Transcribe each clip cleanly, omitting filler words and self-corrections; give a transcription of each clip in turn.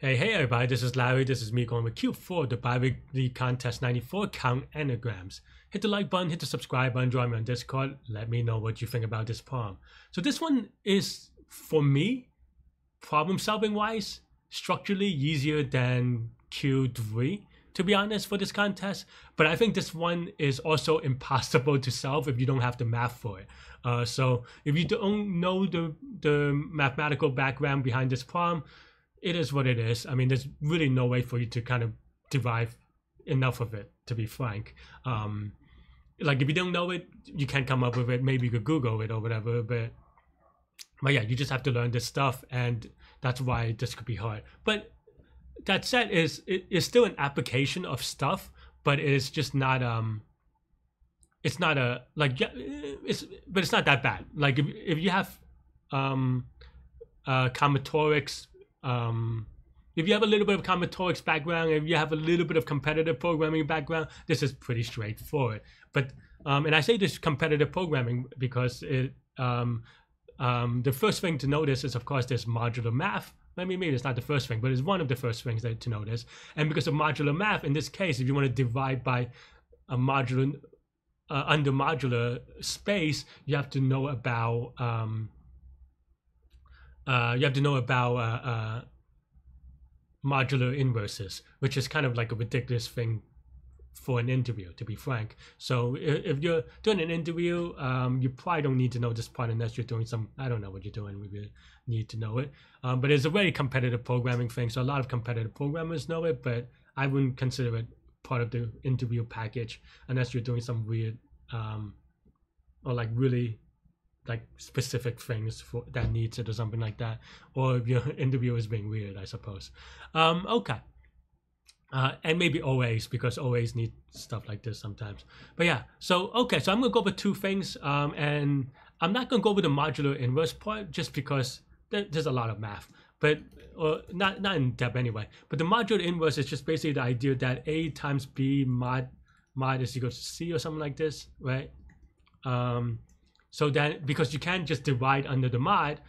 Hey everybody, this is Larry. This is me going with Q4, the bi-weekly contest 94 count anagrams. Hit the like button, hit the subscribe button, join me on Discord. Let me know what you think about this poem. So this one is, for me, problem solving wise, structurally easier than Q3, to be honest, for this contest. But I think this one is also impossible to solve if you don't have the math for it. So if you don't know the mathematical background behind this problem, it is what it is. I mean, there's really no way for you to kind of derive enough of it, to be frank. Like, if you don't know it, you can't come up with it. Maybe you could Google it or whatever, but yeah, you just have to learn this stuff, and that's why this could be hard. But that said, it's still an application of stuff, but it's just not it's not a, like, yeah, it's not that bad. Like, if you have combinatorics, if you have a little bit of combinatorics background, if you have a little bit of competitive programming background, this is pretty straightforward. But and I say this competitive programming because it the first thing to notice is, of course, there's modular math. I mean, maybe it's not the first thing, but it's one of the first things that to notice. And because of modular math, in this case, if you want to divide by a modular under modular space, you have to know about modular inverses, which is kind of like a ridiculous thing for an interview, to be frank. So if you're doing an interview, you probably don't need to know this part unless you're doing some, I don't know what you're doing, we really need to know it. But it's a very competitive programming thing, so a lot of competitive programmers know it, but I wouldn't consider it part of the interview package unless you're doing some weird or like really like specific things for that needs it or something like that, or if your interviewer is being weird, I suppose. Okay, and maybe OAs, because OAs need stuff like this sometimes. But yeah, so okay, so I'm gonna go over two things, and I'm not gonna go over the modular inverse part just because there's a lot of math, but or not in depth anyway. But the modular inverse is just basically the idea that A times B mod is equal to C or something like this, right? So then, because you can't just divide under the mod,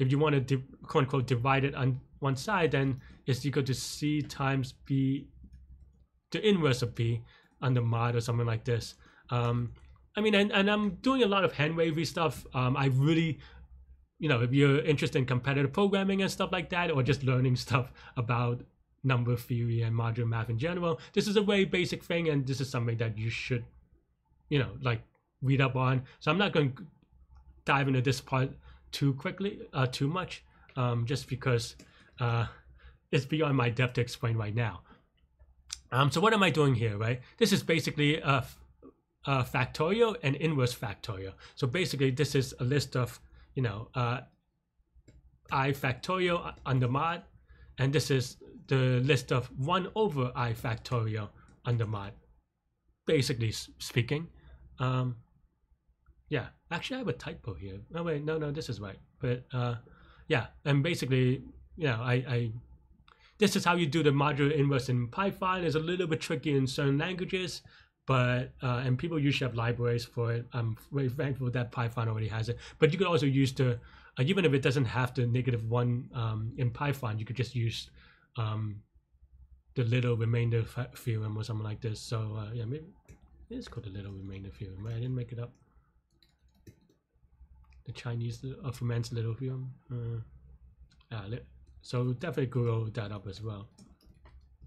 if you want to quote unquote divide it on one side, then it's equal to C times B, the inverse of B under mod or something like this. I mean, and I'm doing a lot of hand wavy stuff. I really, you know, if you're interested in competitive programming and stuff like that, or just learning stuff about number theory and modular math in general, this is a very basic thing, and this is something that you should, you know, like, read up on. So I'm not going to dive into this part too quickly, too much, just because it's beyond my depth to explain right now. So what am I doing here, right? This is basically a factorial and inverse factorial. So basically this is a list of, you know, I factorial under mod, and this is the list of 1 over I factorial under mod, basically speaking. Yeah, actually I have a typo here. Oh wait, no, this is right. But yeah, and basically, you know, this is how you do the modular inverse in Python. It's a little bit tricky in certain languages, but and people usually have libraries for it. I'm very thankful that Python already has it. But you could also use the, even if it doesn't have the -1 in Python, you could just use the little remainder theorem or something like this. So yeah, maybe it's called the little remainder theorem, right? I didn't make it up. The Chinese of man's little theorem. So definitely Google that up as well.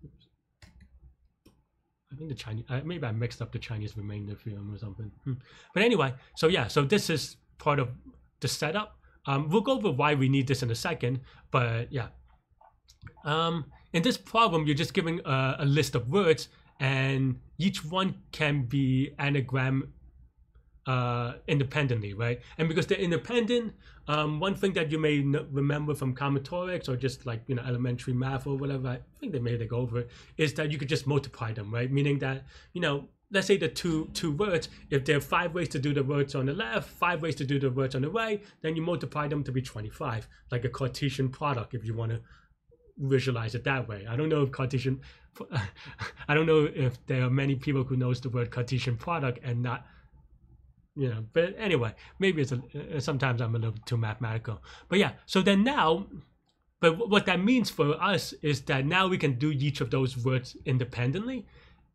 Oops. I think the Chinese, maybe I mixed up the Chinese remainder theorem or something. But anyway, so yeah, so this is part of the setup. We'll go over why we need this in a second, but yeah. In this problem, you're just giving a list of words, and each one can be anagram independently, right? And because they're independent, one thing that you may remember from combinatorics or just like, you know, elementary math or whatever, I think they made it go over, is that you could just multiply them, right? Meaning that, you know, let's say the two words, if there are 5 ways to do the words on the left, 5 ways to do the words on the right, then you multiply them to be 25, like a Cartesian product, if you want to visualize it that way. I don't know if Cartesian, I don't know if there are many people who knows the word Cartesian product and not, you know, but anyway, maybe it's sometimes I'm a little too mathematical. But yeah, so then now, But what that means for us is that now we can do each of those words independently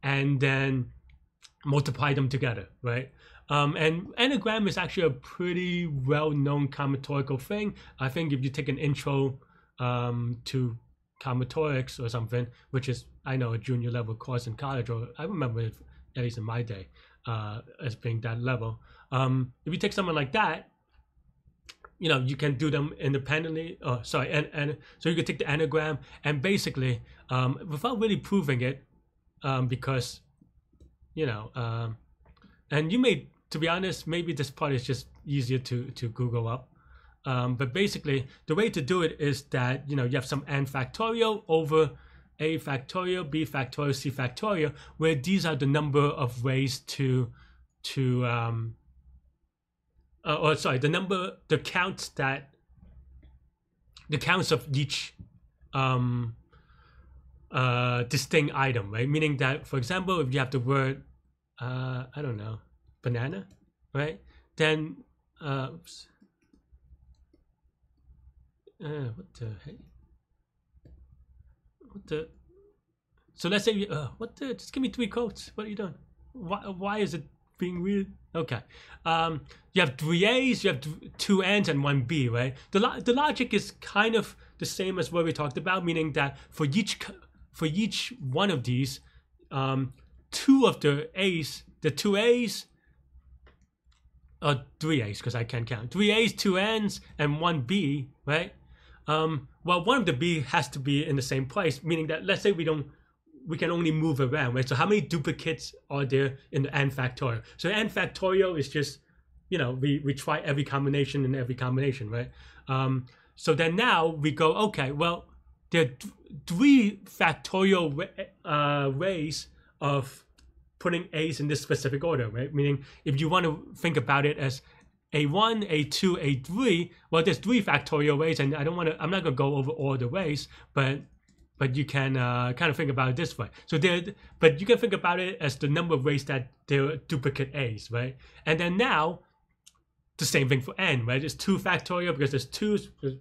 and then multiply them together, right? And anagram is actually a pretty well-known combinatorial thing. I think if you take an intro to combinatorics or something, which is, I know, a junior level course in college, or I remember it, at least in my day, as being that level. If you take someone like that, you know, you can do them independently. Oh, sorry, and so you can take the anagram and basically, without really proving it, because, you know, and you may, to be honest, maybe this part is just easier to Google up. But basically, the way to do it is that, you know, you have some n factorial over a factorial, b factorial, c factorial, where these are the number of ways the counts that, the counts of each distinct item, right? Meaning that, for example, if you have the word, I don't know, banana, right? Then, what the heck? What the? So let's say, what the? Just give me three quotes. What are you doing? Why is it being weird? Okay. You have three A's, you have two N's, and one B, right? The logic is kind of the same as what we talked about, meaning that for each one of these, two of the A's, the two A's, or three A's, because I can't count, three A's, two N's, and one B, right? Well, one of the B has to be in the same place, meaning that, let's say we can only move around, right? So how many duplicates are there in the n factorial? So n factorial is just, you know, we try every combination and every combination, right? So then now we go, okay, well, there are three factorial ways of putting A's in this specific order, right? Meaning if you want to think about it as A1, A2, A3, well, there's three factorial ways, and I'm not going to go over all the ways, but you can kind of think about it this way. So but you can think about it as the number of ways that there are duplicate A's, right? And then now, the same thing for N, right? It's two factorial because there's two,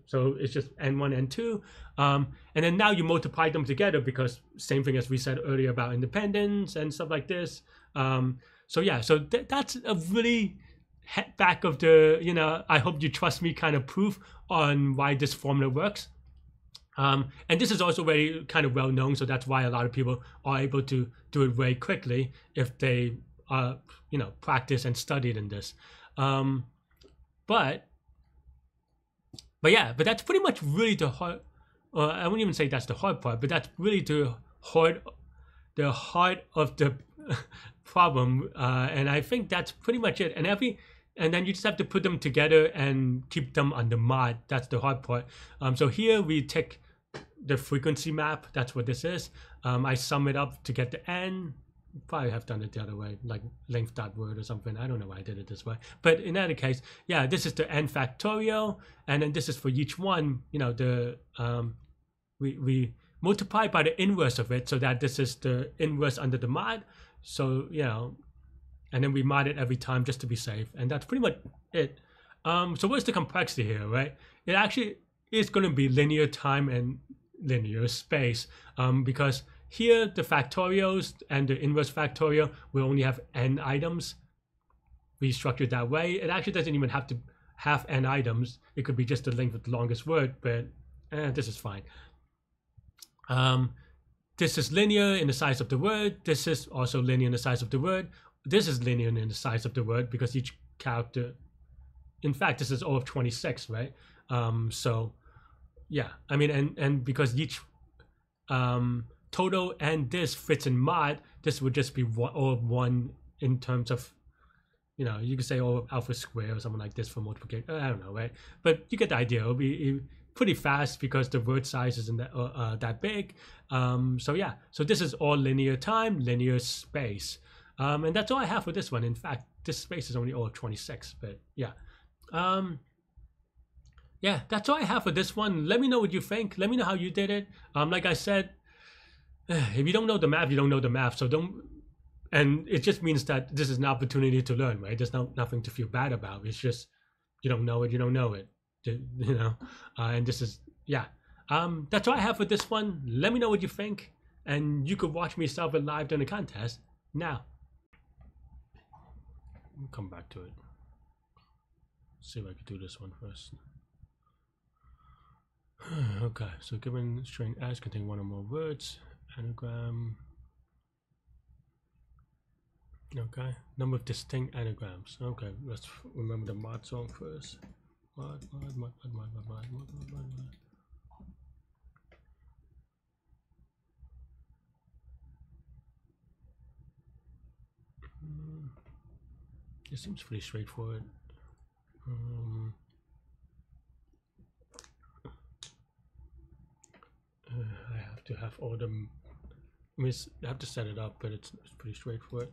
so it's just N1, N2. And then now you multiply them together because same thing as we said earlier about independence and stuff like this. So yeah, so that's a really head back of the, you know, I hope you trust me kind of proof on why this formula works. And this is also very kind of well known, so that's why a lot of people are able to do it very quickly if they, you know, practice and studied in this. But yeah, but that's pretty much really the hard, I wouldn't even say that's the hard part, but that's really the heart of the problem. And I think that's pretty much it. And then you just have to put them together and keep them on the mod. That's the hard part. So here we take the frequency map. That's what this is. I sum it up to get the n. Probably have done it the other way, like length.word or something. I don't know why I did it this way. But in any case, yeah, this is the n factorial. And then this is for each one, you know, the we multiply by the inverse of it so that this is the inverse under the mod. So, you know, and then we mod it every time just to be safe. And that's pretty much it. So what's the complexity here, right? It actually is going to be linear time and linear space, because here the factorials and the inverse factorial will only have n items. We structured that way. It actually doesn't even have to have n items. It could be just the length with the longest word, but this is fine. This is linear in the size of the word. This is also linear in the size of the word. This is linear in the size of the word because each character, in fact, this is all of 26, right? So yeah, I mean, and because each total and this fits in mod, this would just be all of one in terms of, you know, you could say all of alpha square or something like this for multiplication. I don't know, right? But you get the idea. It'll be pretty fast because the word size isn't that, that big. So yeah, so this is all linear time, linear space. And that's all I have for this one. In fact, this space is only all 26, but yeah. Yeah, that's all I have for this one. Let me know what you think. Let me know how you did it. Like I said, if you don't know the math, you don't know the math. So don't, and it just means that this is an opportunity to learn, right? There's nothing to feel bad about. It's just, you don't know it, you don't know it, you know? And this is, yeah. That's all I have for this one. Let me know what you think, and you could watch me solve it live during the contest now. We'll come back to it. See if I can do this one first. Okay, so given string S contain one or more words, anagram. Okay, number of distinct anagrams. Okay, let's remember the mod song first. Mod. It seems pretty straightforward. I have to have all the. I mean, I have to set it up, but it's pretty straightforward.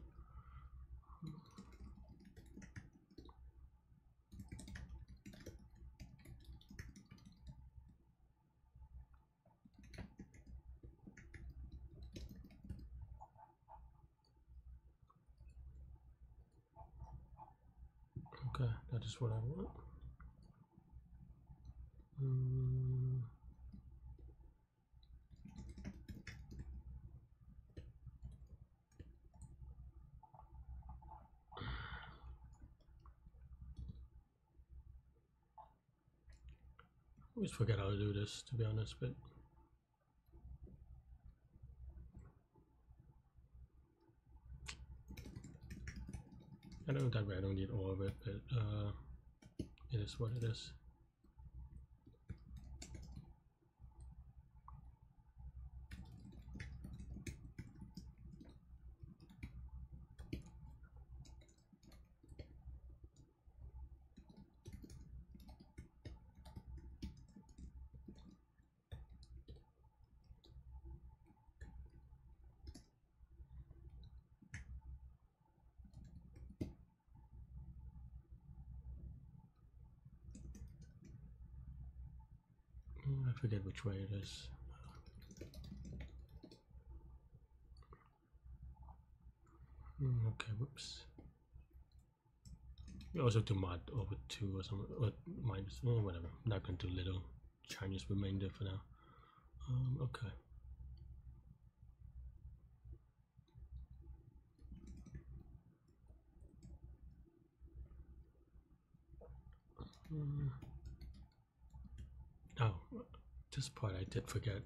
Okay, that is what I want. I always forget how to do this, to be honest, but I don't know that way. I don't need all of it, but it is what it is. I forget which way it is. Okay, whoops. We also do mod over 2 or something, or minus, or whatever. I'm not going to do little Chinese remainder for now. Okay. Oh. This part I did forget.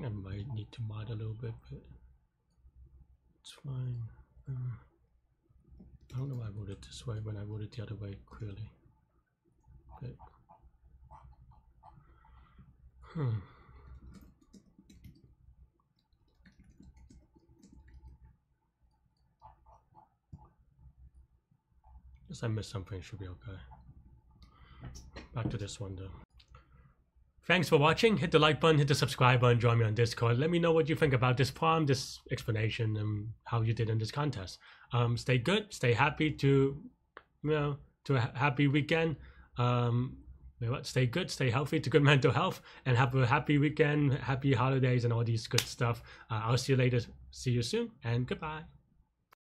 I might need to mod a little bit, but it's fine. I don't know why I wrote it this way when I wrote it the other way, clearly. But, Unless I missed something, it should be okay. Back to this one though. Thanks for watching. Hit the like button, hit the subscribe button, join me on Discord. Let me know what you think about this problem, this explanation, and how you did in this contest. Stay good, stay happy to a happy weekend. Stay good, stay healthy, to good mental health, and have a happy weekend, happy holidays, and all these good stuff. I'll see you later. See you soon, and goodbye.